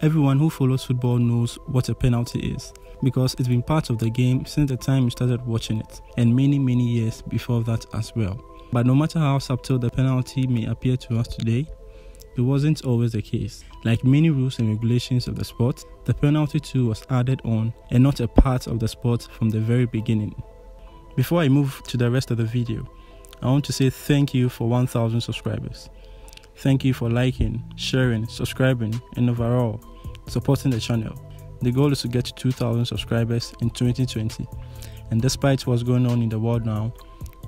Everyone who follows football knows what a penalty is, because it's been part of the game since the time you started watching it, and many years before that as well. But no matter how subtle the penalty may appear to us today, it wasn't always the case. Like many rules and regulations of the sport, the penalty too was added on and not a part of the sport from the very beginning. Before I move to the rest of the video, I want to say thank you for 1,000 subscribers. Thank you for liking, sharing, subscribing, and overall supporting the channel. The goal is to get to 2,000 subscribers in 2020, and despite what's going on in the world now,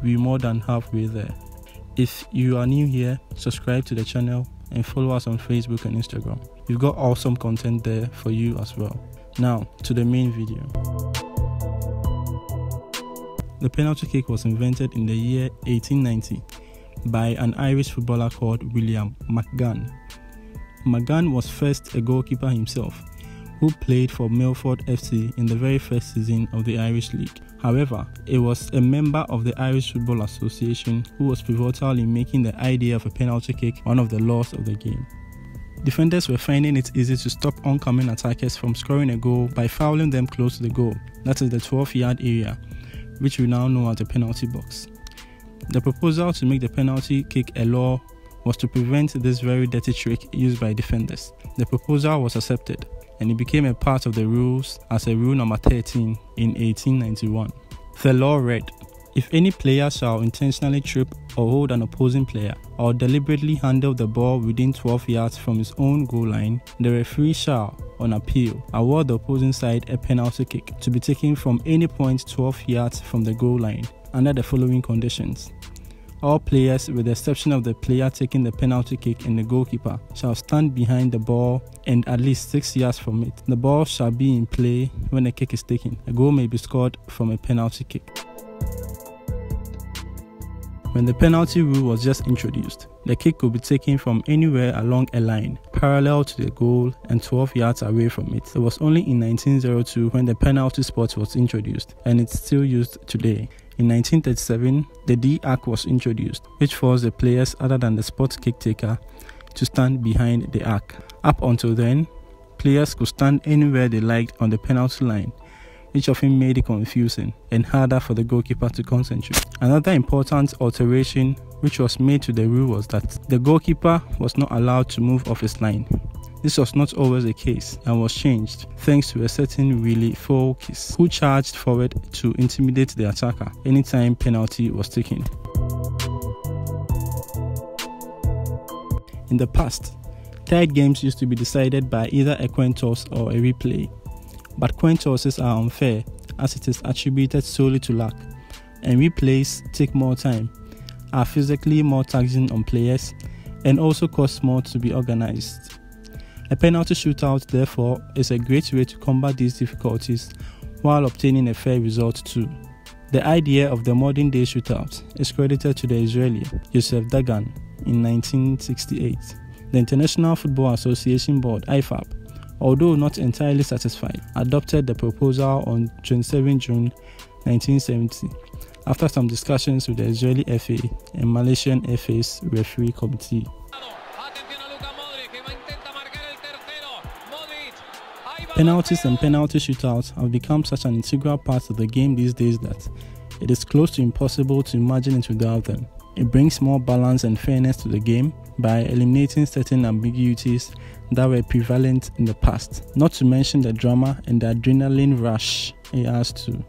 we're more than halfway there. If you are new here, subscribe to the channel and follow us on Facebook and Instagram. We've got awesome content there for you as well. Now to the main video. The penalty kick was invented in the year 1890 by an Irish footballer called William McGann. McGann was first a goalkeeper himself, who played for Milford FC in the very first season of the Irish League. However, it was a member of the Irish Football Association who was pivotal in making the idea of a penalty kick one of the laws of the game. Defenders were finding it easy to stop oncoming attackers from scoring a goal by fouling them close to the goal, that is the 12-yard area, which we now know as the penalty box. The proposal to make the penalty kick a law was to prevent this very dirty trick used by defenders. The proposal was accepted, and it became a part of the rules as a rule number 13 in 1891. The law read, if any player shall intentionally trip or hold an opposing player or deliberately handle the ball within 12 yards from his own goal line, the referee shall, on appeal, award the opposing side a penalty kick to be taken from any point 12 yards from the goal line under the following conditions. All players, with the exception of the player taking the penalty kick and the goalkeeper, shall stand behind the ball and at least 6 yards from it. The ball shall be in play when a kick is taken. A goal may be scored from a penalty kick. When the penalty rule was just introduced, the kick could be taken from anywhere along a line, parallel to the goal and 12 yards away from it. It was only in 1902 when the penalty spot was introduced, and it's still used today. In 1937, the D-arc was introduced, which forced the players other than the spot kick taker to stand behind the arc. Up until then, players could stand anywhere they liked on the penalty line, which often made it confusing and harder for the goalkeeper to concentrate. Another important alteration which was made to the rule was that the goalkeeper was not allowed to move off his line. This was not always the case and was changed thanks to a certain Willie Foulkes, who charged forward to intimidate the attacker anytime penalty was taken. In the past, tied games used to be decided by either a coin toss or a replay. But coin tosses are unfair, as it is attributed solely to luck, and replays take more time, are physically more taxing on players, and also cost more to be organized. A penalty shootout, therefore, is a great way to combat these difficulties while obtaining a fair result too. The idea of the modern day shootout is credited to the Israeli Yosef Dagan in 1968. The International Football Association Board, IFAB, although not entirely satisfied, adopted the proposal on 27 June 1970 after some discussions with the Israeli FA and Malaysian FA's referee committee. Penalties and penalty shootouts have become such an integral part of the game these days that it is close to impossible to imagine it without them. It brings more balance and fairness to the game by eliminating certain ambiguities that were prevalent in the past, not to mention the drama and the adrenaline rush it has too.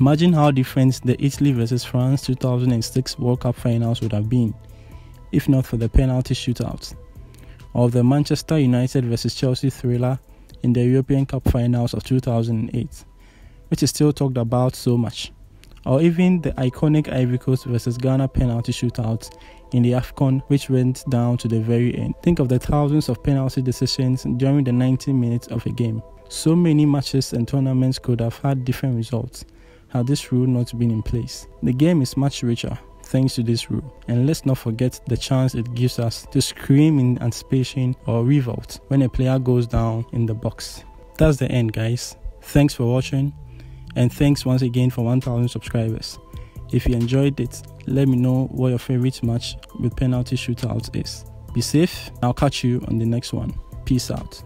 Imagine how different the Italy vs France 2006 World Cup finals would have been, if not for the penalty shootouts, or the Manchester United vs Chelsea thriller in the European Cup finals of 2008, which is still talked about so much, or even the iconic Ivory Coast vs Ghana penalty shootout in the AFCON, which went down to the very end. Think of the thousands of penalty decisions during the 90 minutes of a game. So many matches and tournaments could have had different results had this rule not been in place. The game is much richer thanks to this rule, and let's not forget the chance it gives us to scream in anticipation or revolt when a player goes down in the box. That's the end, guys. Thanks for watching, and thanks once again for 1,000 subscribers. If you enjoyed it, let me know what your favorite match with penalty shootouts is. Be safe, I'll catch you on the next one. Peace out.